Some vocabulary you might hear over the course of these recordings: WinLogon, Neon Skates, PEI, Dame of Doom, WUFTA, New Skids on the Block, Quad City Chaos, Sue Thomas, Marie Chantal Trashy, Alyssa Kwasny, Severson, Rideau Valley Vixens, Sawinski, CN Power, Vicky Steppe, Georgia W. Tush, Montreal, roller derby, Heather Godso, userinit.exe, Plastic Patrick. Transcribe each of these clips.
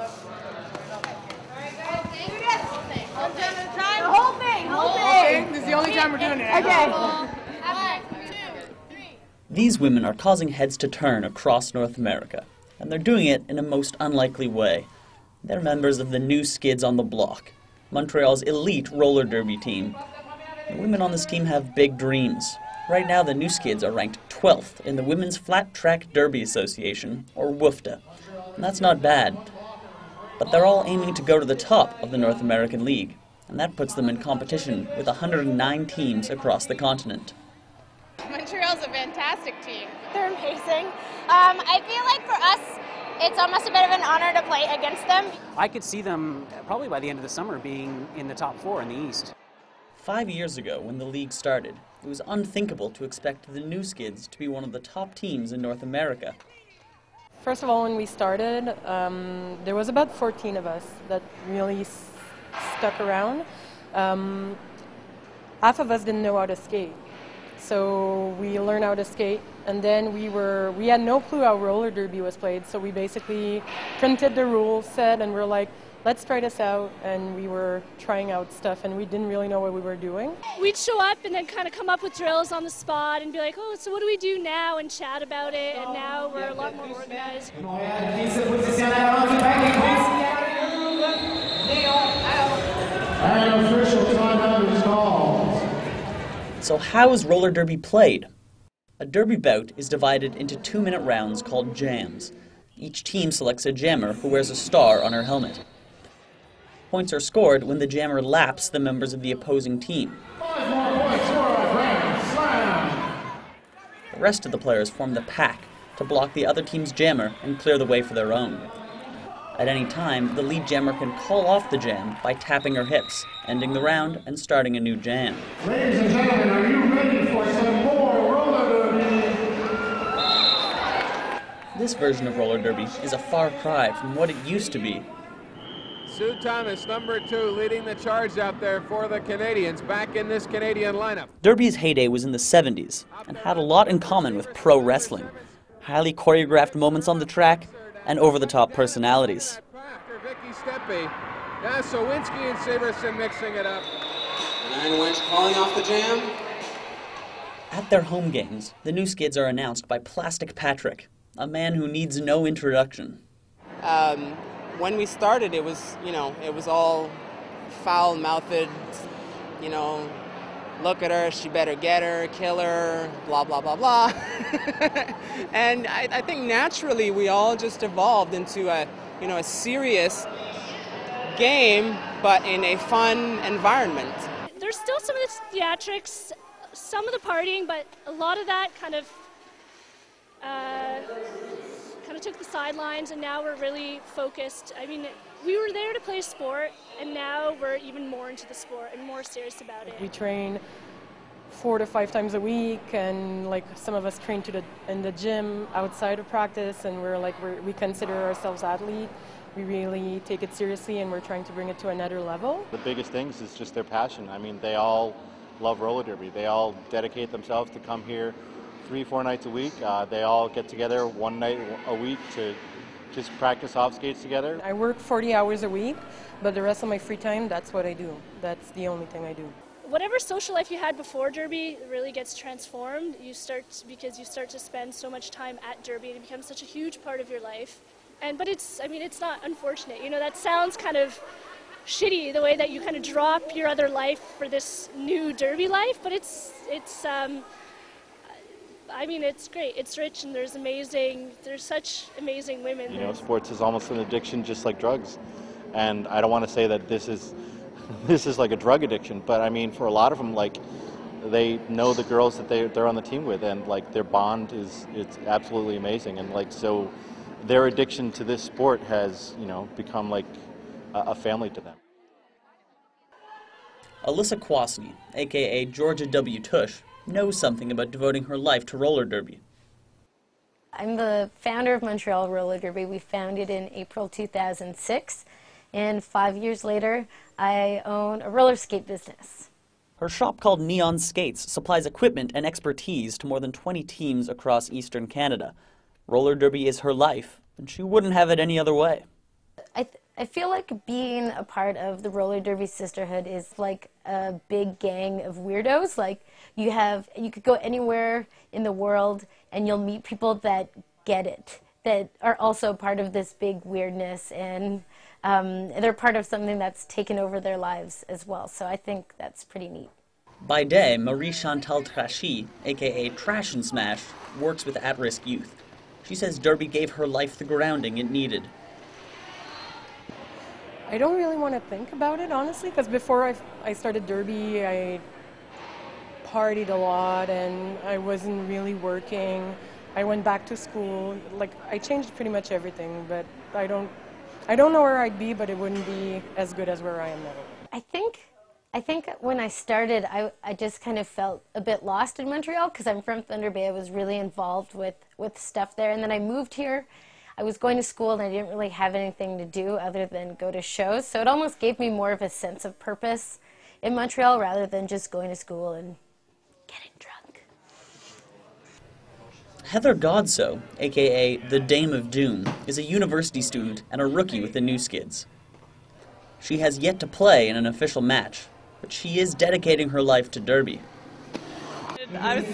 The whole thing. This is the only time we're doing it. Okay. These women are causing heads to turn across North America, and they're doing it in a most unlikely way. They're members of the New Skids on the Block, Montreal's elite roller derby team. The women on this team have big dreams. Right now, the New Skids are ranked 12th in the Women's Flat Track Derby Association, or WUFTA, and that's not bad. But they're all aiming to go to the top of the North American League, and that puts them in competition with 109 teams across the continent. Montreal's a fantastic team. They're amazing. I feel like for us, it's almost a bit of an honor to play against them. I could see them probably by the end of the summer being in the top 4 in the East. 5 years ago, when the league started, it was unthinkable to expect the New Skids to be one of the top teams in North America. First of all, when we started, there was about 14 of us that really stuck around. Half of us didn't know how to skate. So we learned how to skate, and then we had no clue how roller derby was played, so we basically printed the rules set and we're like, let's try this out, and we were trying out stuff and we didn't really know what we were doing. We'd show up and then kind of come up with drills on the spot and be like, oh, so what do we do now, and chat about it, and now we're a lot more organized. And official timeout is called. So how is roller derby played? A derby bout is divided into 2-minute rounds called jams. Each team selects a jammer who wears a star on her helmet. Points are scored when the jammer laps the members of the opposing team. 5 more points for our grand slam. The rest of the players form the pack to block the other team's jammer and clear the way for their own. At any time, the lead jammer can call off the jam by tapping her hips, ending the round and starting a new jam. Ladies and gentlemen, are you ready for some more roller derby? This version of roller derby is a far cry from what it used to be. Sue Thomas, number 2, leading the charge out there for the Canadians, back in this Canadian lineup. Derby's heyday was in the 70s and had a lot in common with pro wrestling. Highly choreographed moments on the track, and over-the-top personalities. After Vicky Steppe, now Sawinski and Severson mixing it up. And Winch calling off the jam. At their home games, the New Skids are announced by Plastic Patrick, a man who needs no introduction. When we started, it was, you know, it was all foul-mouthed, you know, look at her, she better get her, kill her, blah, blah, blah, blah. And I think naturally we all just evolved into a, you know, a serious game, but in a fun environment. There's still some of the theatrics, some of the partying, but a lot of that kind of took the sidelines, and now we're really focused. I mean, we were there to play sport, and now we're even more into the sport and more serious about it. We train 4 to 5 times a week, and like some of us train in the gym outside of practice, and we consider ourselves athletes. We really take it seriously, and we're trying to bring it to another level. The biggest things is just their passion. I mean, they all love roller derby. They all dedicate themselves to come here 3 or 4 nights a week. They all get together one night a week to just practice off skates together. I work 40 hours a week, but the rest of my free time, that's what I do. That's the only thing I do. Whatever social life you had before derby really gets transformed. You start to spend so much time at derby, and it becomes such a huge part of your life. But it's, I mean, it's not unfortunate. You know, that sounds kind of shitty, the way that you kind of drop your other life for this new derby life, but I mean, it's great, it's rich, and there's such amazing women. You know, sports is almost an addiction, just like drugs. And I don't want to say that this is like a drug addiction, but I mean, for a lot of them, like, they know the girls that they're on the team with, and like their bond it's absolutely amazing. And like, so their addiction to this sport has, you know, become like a family to them. Alyssa Kwasny, aka Georgia W. Tush, knows something about devoting her life to roller derby. I'm the founder of Montreal Roller Derby. We founded in April 2006, and 5 years later I own a roller skate business. Her shop, called Neon Skates, supplies equipment and expertise to more than 20 teams across eastern Canada. Roller derby is her life, and she wouldn't have it any other way. I feel like being a part of the roller derby sisterhood is like a big gang of weirdos. Like you could go anywhere in the world and you'll meet people that get it, that are also part of this big weirdness, and they're part of something that's taken over their lives as well. So I think that's pretty neat. By day, Marie Chantal Trashy, aka Trash and Smash, works with at-risk youth. She says derby gave her life the grounding it needed. I don't really want to think about it, honestly, because before I started derby, I partied a lot and I wasn't really working. I went back to school. Like, I changed pretty much everything, but I don't know where I'd be, but it wouldn't be as good as where I am now. I think when I started, I just kind of felt a bit lost in Montreal because I'm from Thunder Bay. I was really involved with stuff there, and then I moved here. I was going to school and I didn't really have anything to do other than go to shows, so it almost gave me more of a sense of purpose in Montreal rather than just going to school and getting drunk. Heather Godso, aka the Dame of Doom, is a university student and a rookie with the New Skids. She has yet to play in an official match, but she is dedicating her life to derby. I was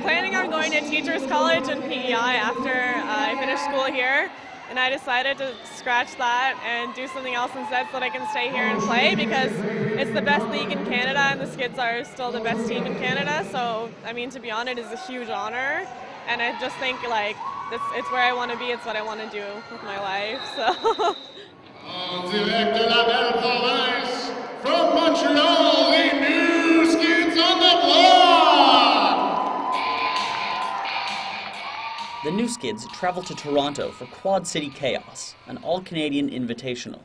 planning on going to teachers college in PEI after I finished school here, and I decided to scratch that and do something else instead so that I can stay here and play, because it's the best league in Canada and the Skids are still the best team in Canada. So I mean, to be on it is a huge honor, and I just think like it's where I want to be, it's what I want to do with my life. So from Montreal, the New Skids on the Block! The New Skids travel to Toronto for Quad City Chaos, an all-Canadian invitational.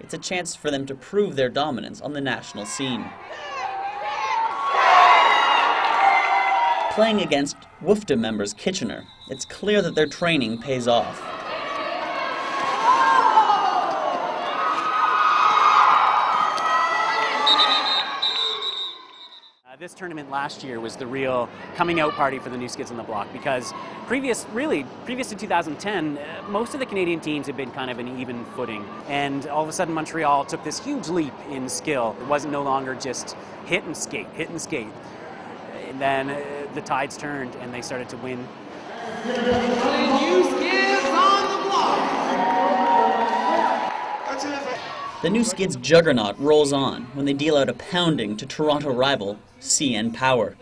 It's a chance for them to prove their dominance on the national scene. Playing against WUFTA members Kitchener, it's clear that their training pays off. This tournament last year was the real coming out party for the New Skids on the Block, because previous to 2010, most of the Canadian teams had been kind of an even footing, and all of a sudden Montreal took this huge leap in skill. It wasn't no longer just hit and skate, hit and skate. And then the tides turned and they started to win. The New Skids on the Block! The New Skids juggernaut rolls on when they deal out a pounding to Toronto rival CN Power.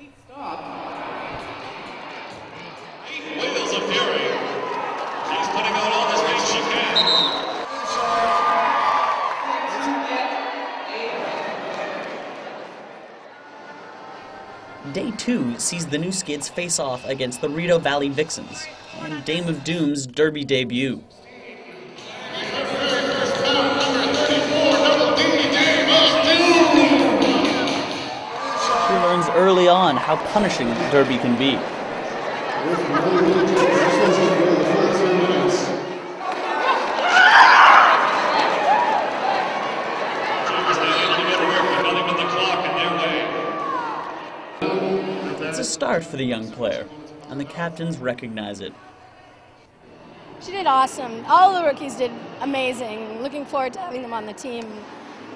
Day 2 sees the New Skids face off against the Rideau Valley Vixens and Dame of Doom's derby debut. Early on, how punishing derby can be. It's a start for the young player, and the captains recognize it. She did awesome. All the rookies did amazing. Looking forward to having them on the team.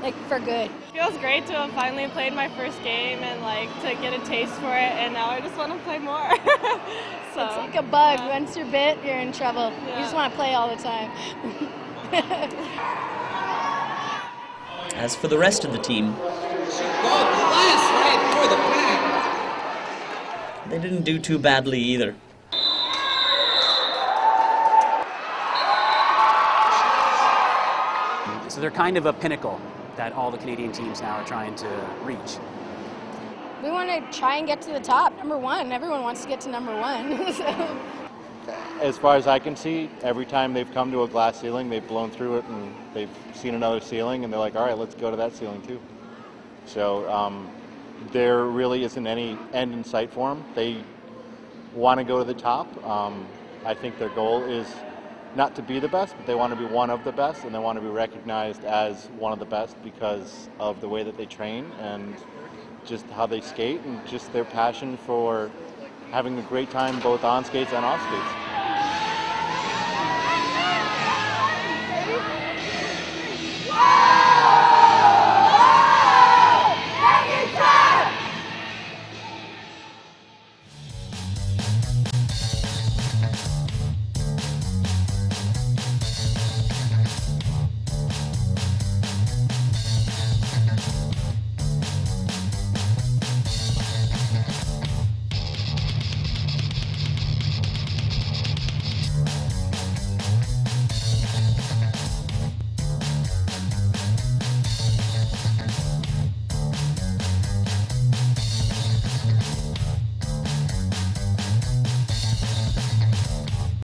Like, for good. It feels great to have finally played my first game and like to get a taste for it, and now I just want to play more. So it's like a bug. Yeah. Once you're bit, you're in trouble. Yeah. You just want to play all the time. As for the rest of the team, they didn't do too badly either. So they're kind of a pinnacle that all the Canadian teams now are trying to reach. We want to try and get to the top, #1. Everyone wants to get to #1. So. As far as I can see, every time they've come to a glass ceiling, they've blown through it and they've seen another ceiling, and they're like, all right, let's go to that ceiling too. So there really isn't any end in sight for them. They want to go to the top. I think their goal is not to be the best, but they want to be one of the best, and they want to be recognized as one of the best because of the way that they train and just how they skate and just their passion for having a great time both on skates and off skates.